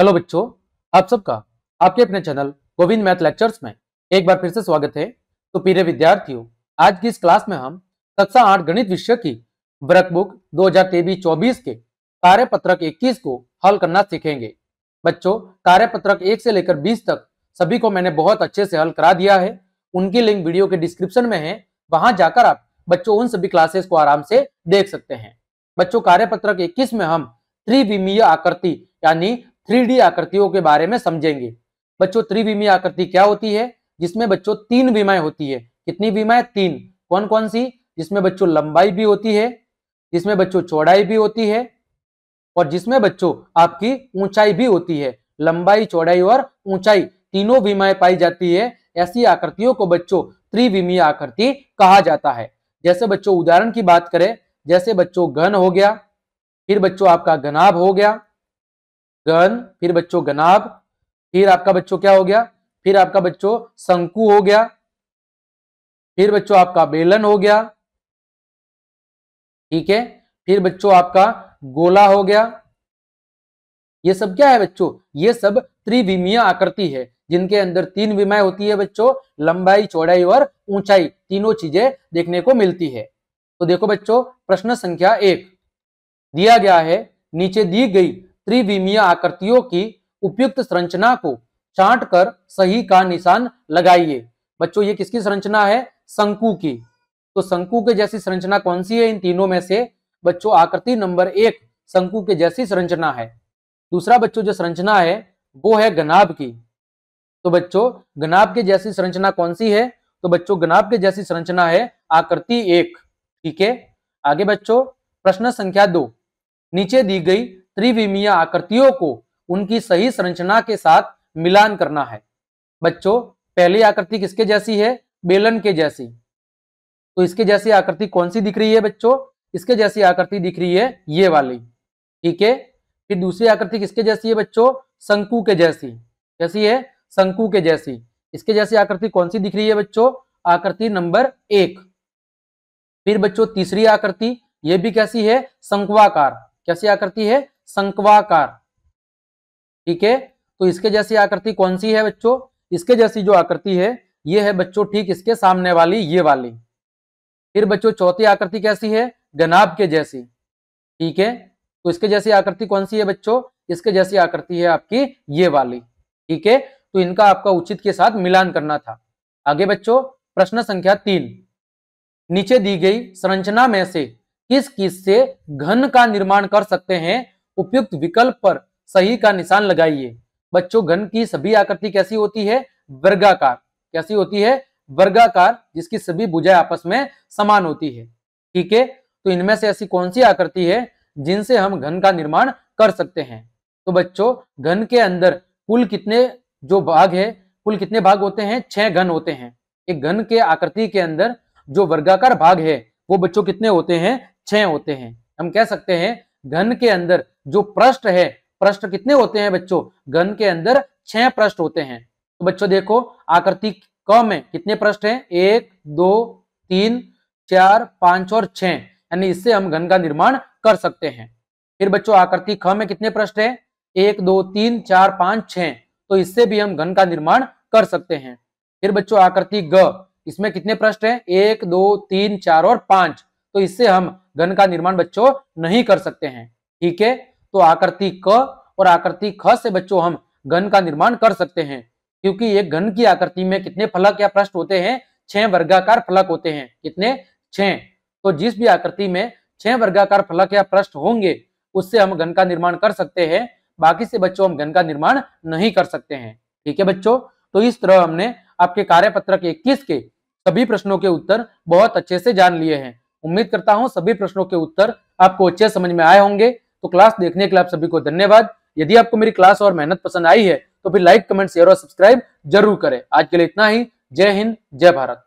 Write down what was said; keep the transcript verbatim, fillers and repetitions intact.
Hello बच्चों, आप सबका आपके अपने चैनल गोविंद मैथ लेक्चर्स में एक बार फिर से स्वागत है। तो प्रिय विद्यार्थियों, आज की इस क्लास में हम कक्षा आठ गणित विषय की वर्कबुक दो हज़ार तेईस चौबीस के कार्यपत्रक इक्कीस को हल करना सीखेंगे। बच्चों, कार्यपत्रक एक से लेकर बीस तक सभी को मैंने बहुत अच्छे से हल करा दिया है। उनकी लिंक वीडियो के डिस्क्रिप्शन में है, वहां जाकर आप बच्चों उन सभी क्लासेस को आराम से देख सकते हैं। बच्चों, कार्यपत्रक इक्कीस में हम त्रिविमीय आकृति यानी थ्री डी आकृतियों के बारे में समझेंगे। बच्चों, त्रिविमीय आकृति क्या होती है? जिसमें बच्चों तीन विमाएं होती है। कितनी विमाएं? तीन। कौन कौन सी? जिसमें बच्चों लंबाई भी होती है, जिसमें बच्चों चौड़ाई भी होती है और जिसमें बच्चों आपकी ऊंचाई भी होती है। लंबाई, चौड़ाई और ऊंचाई तीनों विमाएं पाई जाती है। ऐसी आकृतियों को बच्चों त्रिविमीय आकृति कहा जाता है। जैसे बच्चों उदाहरण की बात करें, जैसे बच्चों घन हो गया, फिर बच्चों आपका घनाभ हो गया, घन, फिर बच्चों घनाभ, फिर आपका बच्चों क्या हो गया, फिर आपका बच्चों शंकु हो गया, फिर बच्चों आपका बेलन हो गया, ठीक है, फिर बच्चों आपका गोला हो गया। ये सब क्या है बच्चों? ये सब त्रिविमीय आकृति है जिनके अंदर तीन विमाएं होती है। बच्चों लंबाई, चौड़ाई और ऊंचाई तीनों चीजें देखने को मिलती है। तो देखो बच्चों, प्रश्न संख्या एक दिया गया है, नीचे दी गई त्रिविमीय आकृतियों की उपयुक्त संरचना को छांटकर सही का निशान लगाइए। बच्चों ये किसकी संरचना है? शंकु की। तो शंकु के जैसी संरचना कौन सी है इन तीनों में से? बच्चों आकृति नंबर एक शंकु के जैसी संरचना है। दूसरा बच्चों जो संरचना है वो है घनाभ की। तो बच्चों घनाभ के जैसी संरचना कौन सी है? तो बच्चों घनाभ के जैसी संरचना है आकृति एक, ठीक है। आगे बच्चों प्रश्न संख्या दो, नीचे दी गई त्रिविमीय आकृतियों को उनकी सही संरचना के साथ मिलान करना है। बच्चों पहली आकृति किसके जैसी है? बेलन के जैसी। तो इसके जैसी आकृति कौन सी दिख रही है बच्चों? इसके जैसी आकृति दिख रही है ये वाली, ठीक है। फिर दूसरी आकृति किसके जैसी है बच्चों? शंकु के जैसी। कैसी है? शंकु के जैसी। इसके जैसी आकृति कौन सी दिख रही है बच्चों? आकृति नंबर एक। फिर बच्चों तीसरी आकृति ये भी कैसी है? शंक्वाकार। कैसी आकृति है? शंक्वाकार, ठीक है। तो इसके जैसी आकृति कौन सी है बच्चों? इसके जैसी जो आकृति है ये है बच्चों ठीक इसके सामने वाली, ये वाली। फिर बच्चों चौथी आकृति कैसी है? घनाभ के जैसी, ठीक है। तो इसके जैसी आकृति कौन सी है बच्चों? इसके जैसी आकृति है आपकी ये वाली, ठीक है। तो इनका आपका उचित के साथ मिलान करना था। आगे बच्चों प्रश्न संख्या तीन, नीचे दी गई संरचना में से किस किस से घन का निर्माण कर सकते हैं? उपयुक्त विकल्प पर सही का निशान लगाइए। बच्चों घन की सभी आकृति कैसी होती है? वर्गाकार। कैसी होती है? वर्गाकार, जिसकी सभी भुजाएं आपस में समान होती है, ठीक है। तो इनमें से ऐसी कौन सी आकृति है जिनसे हम घन का निर्माण कर सकते हैं? तो बच्चों घन के अंदर कुल कितने जो भाग है, कुल कितने भाग होते हैं? छह घन होते हैं। एक घन के आकृति के अंदर जो वर्गाकार भाग है वो बच्चों कितने होते हैं? छह होते हैं। हम कह सकते हैं घन के अंदर जो पृष्ठ है, पृष्ठ कितने होते हैं बच्चों? घन के अंदर छह पृष्ठ होते हैं। तो बच्चों देखो आकृति क में कितने पृष्ठ हैं? एक, दो, तीन, चार, पांच और छह, यानी इससे हम घन का निर्माण कर सकते हैं। फिर बच्चों आकृति ख में कितने पृष्ठ हैं? एक, दो, तीन, चार, पांच, छह, तो इससे भी हम घन का निर्माण कर सकते हैं। फिर बच्चों आकृति ग, इसमें कितने पृष्ठ हैं? एक, दो, तीन, चार और पांच, तो इससे हम घन का निर्माण बच्चों नहीं कर सकते हैं, ठीक है। तो आकृति क और आकृति ख से बच्चों हम घन का निर्माण कर सकते हैं, क्योंकि एक घन की आकृति में कितने फलक या पृष्ठ होते हैं? छह वर्गाकार फलक होते हैं। कितने? छह। तो जिस भी आकृति में छह वर्गाकार फलक या पृष्ठ होंगे उससे हम घन का निर्माण कर सकते हैं, बाकी से बच्चों हम घन का निर्माण नहीं कर सकते हैं, ठीक है बच्चों। तो इस तरह हमने आपके कार्यपत्रक इक्कीस के सभी प्रश्नों के उत्तर बहुत अच्छे से जान लिए हैं। उम्मीद करता हूं सभी प्रश्नों के उत्तर आपको अच्छे समझ में आए होंगे। तो क्लास देखने के लिए आप सभी को धन्यवाद। यदि आपको मेरी क्लास और मेहनत पसंद आई है तो फिर लाइक, कमेंट, शेयर और सब्सक्राइब जरूर करें। आज के लिए इतना ही। जय हिंद, जय भारत।